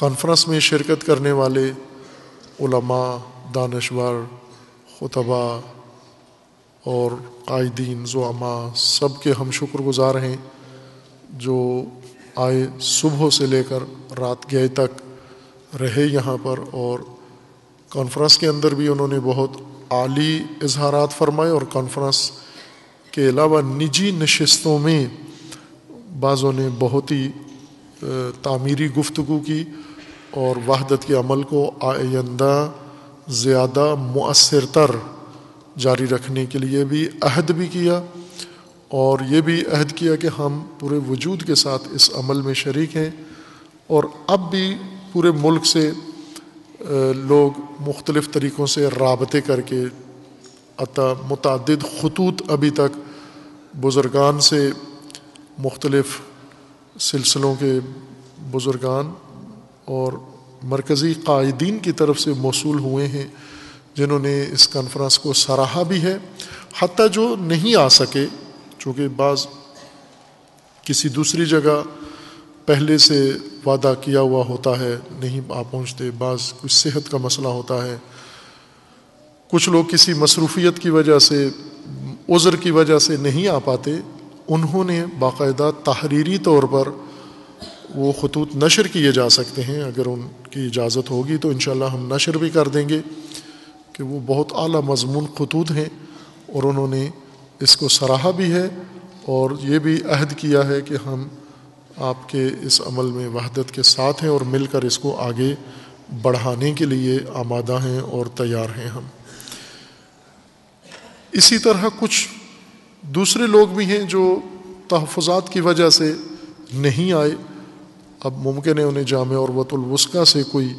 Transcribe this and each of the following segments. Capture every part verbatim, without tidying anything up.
Conference में शिरकत करने वाले उलमा, दानश्वर, खुतबा और कायदीन, ज़ुअमा सब के हम शुक्रगुज़ार हैं जो आए सुबह से लेकर रात गए तक रहे यहाँ पर, और कॉन्फ्रेंस के अंदर भी उन्होंने बहुत आली इजहारात फरमाए। और कॉन्फ्रेंस के अलावा निजी नशस्तों में बाज़ों ने बहुत ही तामीरी गुफ्तगू की और वहदत के अमल को आइंदा ज़्यादा मुअस्सर तर जारी रखने के लिए भी अहद भी किया, और ये भी अहद किया कि हम पूरे वजूद के साथ इस अमल में शरीक हैं। और अब भी पूरे मुल्क से लोग मुख्तलिफ़ तरीक़ों से राबते करके अता मुतादिद ख़ुतूत अभी तक बुज़ुर्गान से, मुख्तलिफ़ सिलसिलों के बुज़ुर्गान और मरकज़ी कायदीन की तरफ से मौसूल हुए हैं, जिन्होंने इस कॉन्फ्रेंस को सराहा भी है। हत्ता जो नहीं आ सके, चूँकि बाज़ किसी दूसरी जगह पहले से वादा किया हुआ होता है नहीं आ पहुँचते, बाज़ कुछ सेहत का मसला होता है, कुछ लोग किसी मसरूफियत की वजह से, उज़र की वजह से नहीं आ पाते, उन्होंने बाकायदा तहरीरी तौर पर वो ख़ुतूत नशर किए जा सकते हैं। अगर उनकी इजाज़त होगी तो इंशाल्लाह हम नशर भी कर देंगे कि वो बहुत आला मज़मून ख़ुतूत हैं, और उन्होंने इसको सराहा भी है और ये भी अहद किया है कि हम आपके इस अमल में वहदत के साथ हैं और मिलकर इसको आगे बढ़ाने के लिए आमादा हैं और तैयार हैं हम। इसी तरह कुछ दूसरे लोग भी हैं जो तहफ़ुज़ात की वजह से नहीं आए। अब मुमकिन है उन्हें जामे उर्वत उल वुस्क़ा से कोई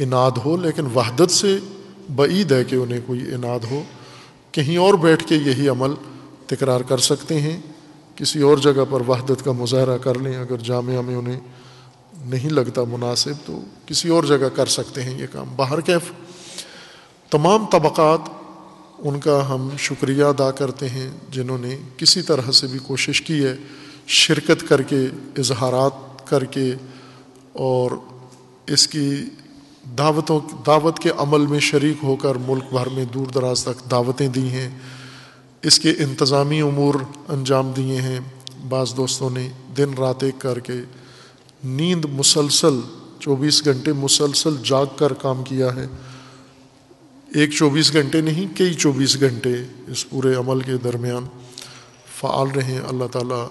इनाद हो, लेकिन वहदत से बईद है कि उन्हें कोई इनाद हो। कहीं और बैठ के यही अमल तकरार कर सकते हैं, किसी और जगह पर वहदत का मुज़ाहरा कर लें। अगर जामिया में उन्हें नहीं लगता मुनासिब तो किसी और जगह कर सकते हैं ये काम। बाहर के तमाम तबक़ात उनका हम शुक्रिया अदा करते हैं जिन्होंने किसी तरह से भी कोशिश की है, शिरकत करके, इजहारात करके और इसकी दावतों दावत के अमल में शरीक होकर मुल्क भर में दूर दराज तक दावतें दी हैं, इसके इंतज़ामी उमूर अंजाम दिए हैं। बाज़ दोस्तों ने दिन रात एक करके, नींद मुसलसल चौबीस घंटे मुसलसल जाग कर काम किया है। एक चौबीस घंटे नहीं, कई चौबीस घंटे इस पूरे अमल के दरमियान फ़ाल रहें। अल्लाह ताला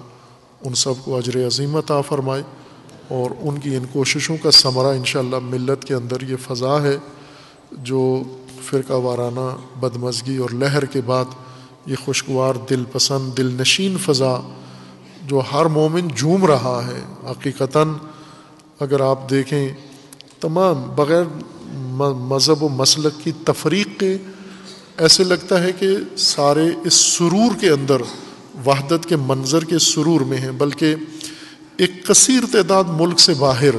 उन सब को अजर अज़ीम अता फ़रमाए, और उनकी इन कोशिशों का समरा इंशाअल्लाह मिल्लत के अंदर ये फ़ज़ा है जो फ़िरका वाराना बदमज़गी और लहर के बाद ये खुशगवार, दिल पसंद, दिल नशीन फ़ज़ा जो हर मोमिन झूम रहा है। हकीकतन अगर आप देखें तमाम बग़ैर मज़हब व मसलक की तफरीक के ऐसे लगता है कि सारे इस सुरूर के अंदर, वहदत के मंजर के सुरूर में हैं। बल्कि एक कसीर तादाद मुल्क से बाहर,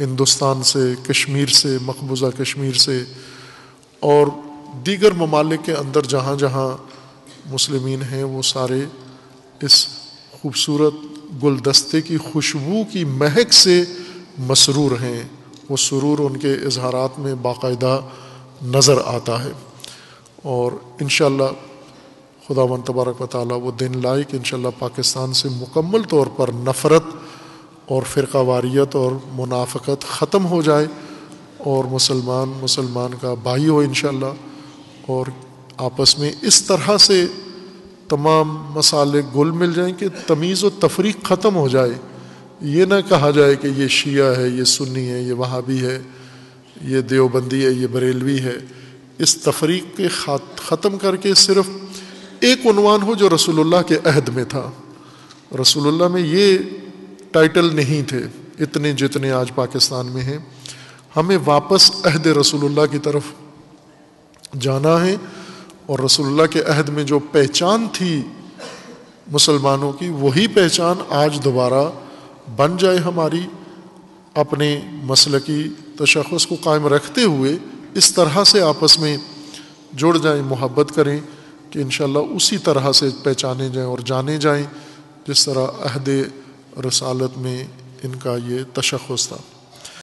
हिंदुस्तान से, कश्मीर से, मकबूजा कश्मीर से और दीगर ममालिक के अंदर जहाँ जहाँ मुसलमीन हैं, वो सारे इस खूबसूरत गुलदस्ते की खुशबू की महक से मसरूर हैं। वो सुरूर उनके इजहारात में बाकायदा नज़र आता है, और इंशाल्लाह खुदावंद तबारक व तआला वो दिन लाए कि इंशाल्लाह पाकिस्तान से मुकम्मल तौर पर नफ़रत और फ़िरकावारियत और मुनाफ़क़त ख़त्म हो जाए, और मुसलमान मुसलमान का भाई हो इंशाल्लाह, और आपस में इस तरह से तमाम मसाले गुल मिल जाएँ कि तमीज़ व तफरीक ख़त्म हो जाए। ये ना कहा जाए कि ये शिया है, ये सुन्नी है, ये वहाबी है, ये देवबंदी है, ये बरेलवी है। इस तफरीक के ख़त्म करके सिर्फ़ एक उन्वान हो जो रसूलुल्लाह के अहद में था। रसूलुल्लाह में ये टाइटल नहीं थे इतने जितने आज पाकिस्तान में हैं। हमें वापस अहद रसूलुल्लाह की तरफ जाना है, और रसूलुल्लाह के अहद में जो पहचान थी मुसलमानों की, वही पहचान आज दोबारा बन जाए हमारी, अपने मसलकी तशख़्ख़ुस को कायम रखते हुए। इस तरह से आपस में जुड़ जाएं, मोहब्बत करें कि इंशाल्लाह उसी तरह से पहचाने जाएं और जाने जाएं जिस तरह अहद रसालत में इनका ये तशख़्ख़ुस था।